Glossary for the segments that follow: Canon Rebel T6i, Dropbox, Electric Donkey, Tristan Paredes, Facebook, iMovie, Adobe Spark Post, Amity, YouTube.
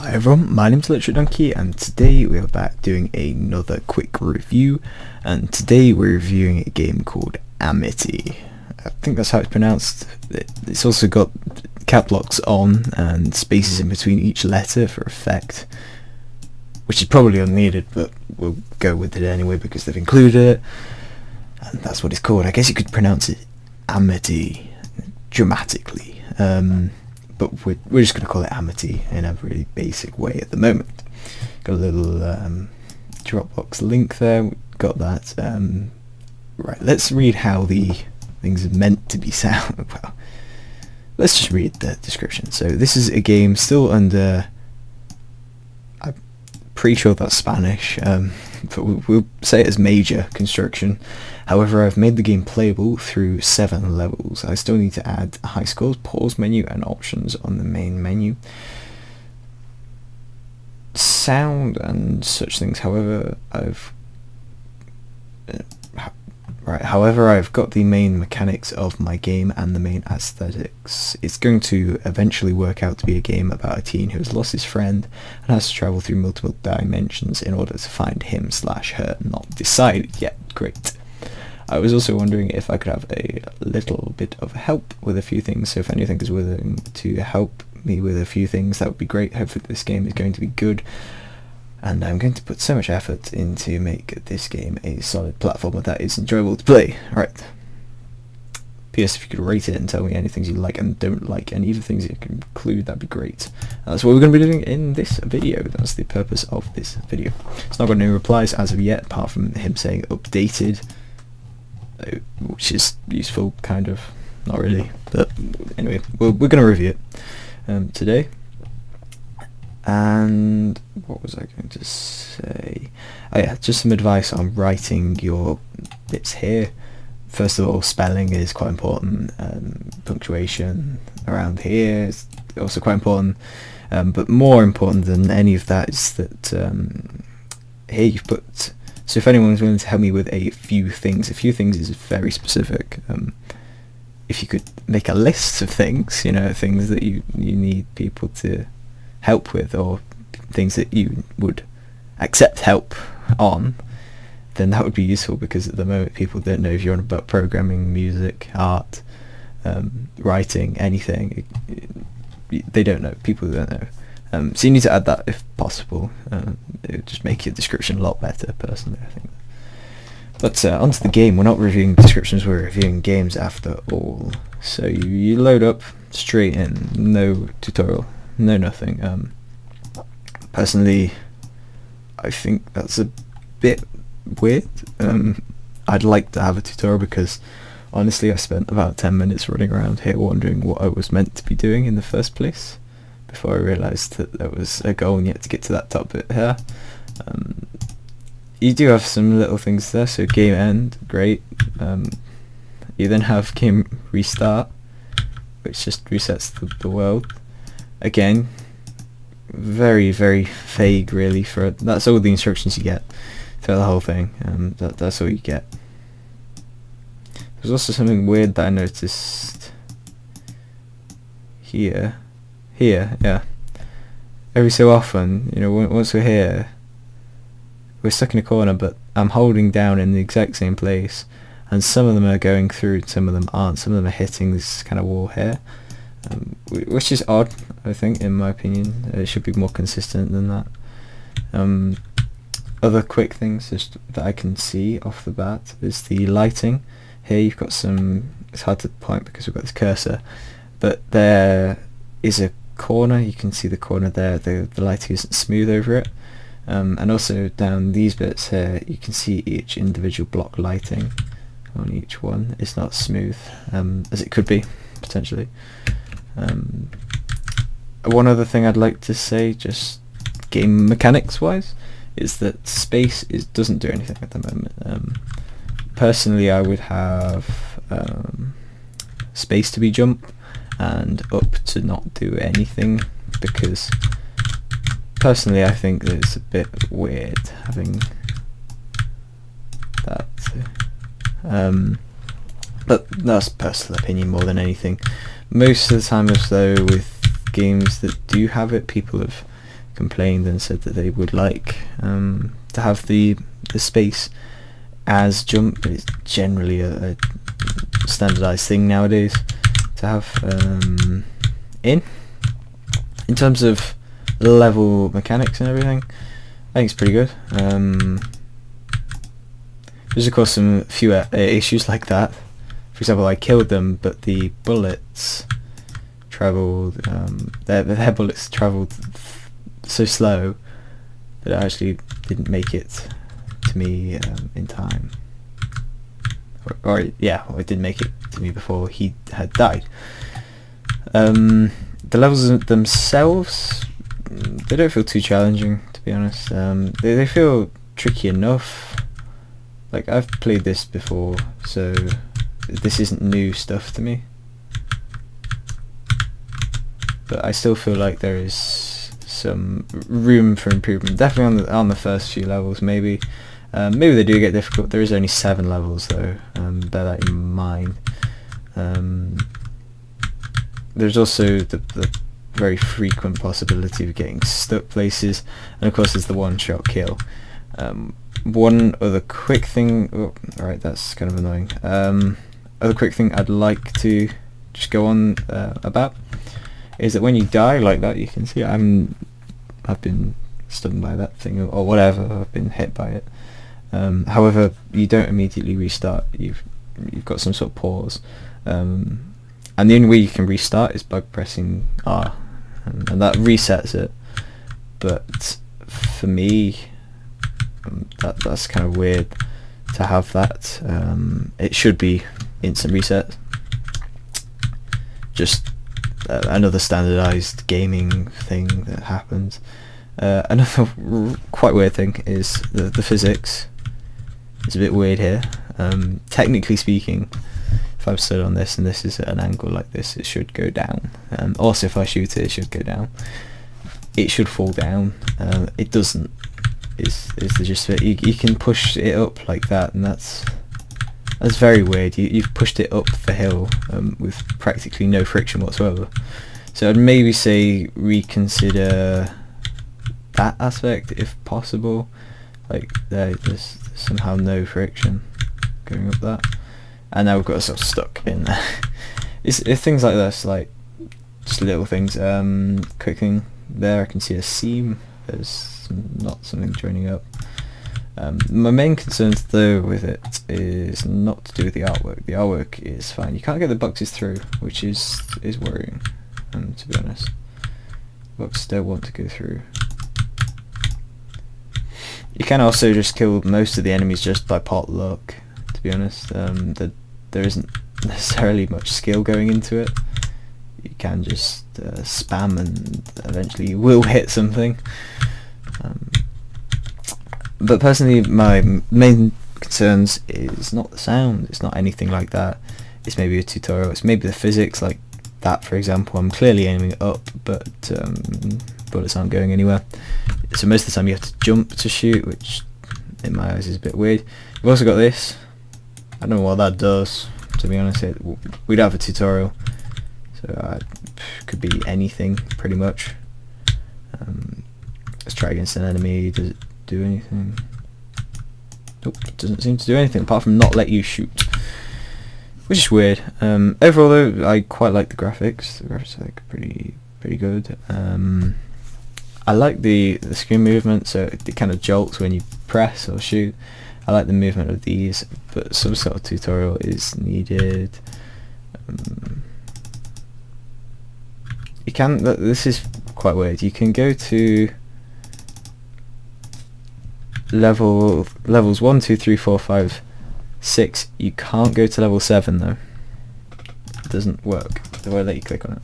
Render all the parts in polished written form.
Hi everyone, my name's Electric Donkey and today we are back doing another quick review, and today we're reviewing a game called Amity. I think that's how it's pronounced. It's also got cap locks on and spaces in between each letter for effect, which is probably unneeded, but we'll go with it anyway because they've included it, and that's what it's called. I guess you could pronounce it Amity dramatically. But we're just going to call it Amity in a really basic way at the moment. Got a little Dropbox link there, got that. Right, let's read how the things are meant to be sound. Well, let's just read the description. So this is a game still under, I'm pretty sure that's Spanish, but we'll say it as major construction. However, I've made the game playable through 7 levels. I still need to add high scores, pause menu and options on the main menu. Sound and such things, however, I've got the main mechanics of my game and the main aesthetics. It's going to eventually work out to be a game about a teen who has lost his friend and has to travel through multiple dimensions in order to find him/her, not decided yet. Great. I was also wondering if I could have a little bit of help with a few things, so if anything is willing to help me with a few things, that would be great. Hopefully this game is going to be good, and I'm going to put so much effort into make this game a solid platformer that is enjoyable to play. Alright. P.S. If you could rate it and tell me any things you like and don't like, and even things you can include, that'd be great. That's what we're going to be doing in this video. That's the purpose of this video. It's not got any replies as of yet, apart from him saying updated, which is useful, kind of, not really, but anyway, we're going to review it today. And what was I going to say? Oh yeah, just some advice on writing your bits here. First of all, spelling is quite important, punctuation around here is also quite important, but more important than any of that is that here you've put, so if anyone's willing to help me with a few things is very specific. If you could make a list of things, you know, things that you need people to help with, or things that you would accept help on, then that would be useful, because at the moment people don't know if you're on about programming, music, art, writing, anything. They don't know, people don't know. So you need to add that if possible. It would just make your description a lot better, personally, I think. But onto the game. We're not reviewing descriptions, we're reviewing games after all. So you load up straight in, no tutorial, no nothing. Personally, I think that's a bit weird. I'd like to have a tutorial, because honestly I spent about 10 minutes running around here wondering what I was meant to be doing in the first place, before I realised that there was a goal and yet to get to that top bit here. You do have some little things there, so game end, great. You then have game restart, which just resets the world. Again, very, very vague really, for that's all the instructions you get throughout the whole thing. That's all you get. There's also something weird that I noticed here. Yeah. Every so often, you know, once we're here, we're stuck in a corner, but I'm holding down in the exact same place, and some of them are going through, some of them aren't, some of them are hitting this kind of wall here, which is odd, I think, in my opinion. It should be more consistent than that. Other quick things just that I can see off the bat is the lighting. Here you've got some, it's hard to point because we've got this cursor, but there is a corner, you can see the corner there, the lighting isn't smooth over it, and also down these bits here you can see each individual block lighting on each one. It's not smooth as it could be, potentially. One other thing I'd like to say, just game mechanics wise, is that space doesn't do anything at the moment. Personally I would have space to be jump and up to not do anything, because personally I think that it's a bit weird having that. But that's personal opinion more than anything. Most of the time, as though with games that do have it, people have complained and said that they would like to have the space as jump, but it's generally a standardized thing nowadays to have in. In terms of level mechanics and everything, I think it's pretty good. There's of course some few issues like that. For example, I killed them, but the bullets traveled, their bullets traveled so slow that I actually didn't make it to me in time. Or it didn't make it to me before he had died. The levels themselves, they don't feel too challenging, to be honest. They feel tricky enough. Like, I've played this before, so this isn't new stuff to me. But I still feel like there is some room for improvement, definitely on the first few levels, maybe. Maybe they do get difficult. There is only 7 levels though, bear that in mind. There's also the very frequent possibility of getting stuck places, and of course there's the one-shot kill. One other quick thing, alright, that's kind of annoying. Other quick thing I'd like to just go on about is that when you die like that, you can see I've been stung by that thing or whatever, I've been hit by it. However, you don't immediately restart. You've got some sort of pause, and the only way you can restart is by pressing R, and that resets it. But for me, that's kind of weird to have that. It should be instant reset, just another standardized gaming thing that happens. Another quite weird thing is the physics. It's a bit weird here. Technically speaking, if I'm stood on this and this is at an angle like this, it should go down. Also, if I shoot it, it should go down. It should fall down. It doesn't. Is the gist of it. You can push it up like that, and that's very weird. You've pushed it up the hill with practically no friction whatsoever. So I'd maybe say reconsider that aspect if possible. Like there's somehow no friction going up that, and now we've got ourselves stuck in there. It's things like this, like just little things. Quick thing there, I can see a seam. There's not something joining up. My main concerns though with it is not to do with the artwork. The artwork is fine. You can't get the boxes through, which is worrying. To be honest, the boxes don't want to go through. You can also just kill most of the enemies just by potluck, to be honest. There isn't necessarily much skill going into it. You can just spam and eventually you will hit something. But personally, my main concerns is not the sound, it's not anything like that. It's maybe a tutorial, it's maybe the physics, like that for example. I'm clearly aiming up, but bullets aren't going anywhere. So most of the time you have to jump to shoot, which in my eyes is a bit weird. You've also got this. I don't know what that does, to be honest. We don't have a tutorial, so it could be anything pretty much. Let's try against an enemy. Does it do anything? Nope, it doesn't seem to do anything apart from not let you shoot, which is weird. Overall though, I quite like the graphics. The graphics are like pretty good. I like the screen movement, so it kind of jolts when you press or shoot. I like the movement of these, but some sort of tutorial is needed. You can, this is quite weird, you can go to levels 1, 2, 3, 4, 5, 6, you can't go to level 7 though. It doesn't work, they won't let you click on it.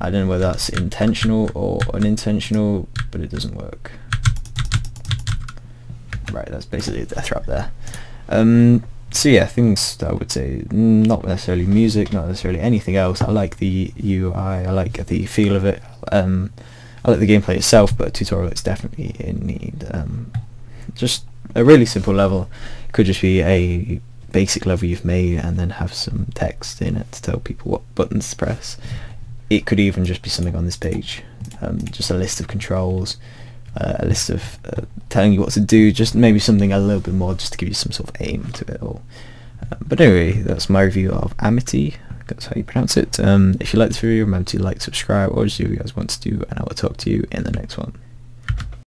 I don't know whether that's intentional or unintentional, but it doesn't work. Right, that's basically a death trap there. So yeah, things that I would say, not necessarily music, not necessarily anything else. I like the UI, I like the feel of it. I like the gameplay itself, but a tutorial is definitely in need. Just a really simple level. It could just be a basic level you've made and then have some text in it to tell people what buttons to press. it could even just be something on this page, just a list of controls, a list of telling you what to do, just maybe something a little bit more just to give you some sort of aim to it all. But anyway, that's my review of Amity, that's how you pronounce it. If you like this video, remember to like, subscribe, or just do what you guys want to do, and I will talk to you in the next one.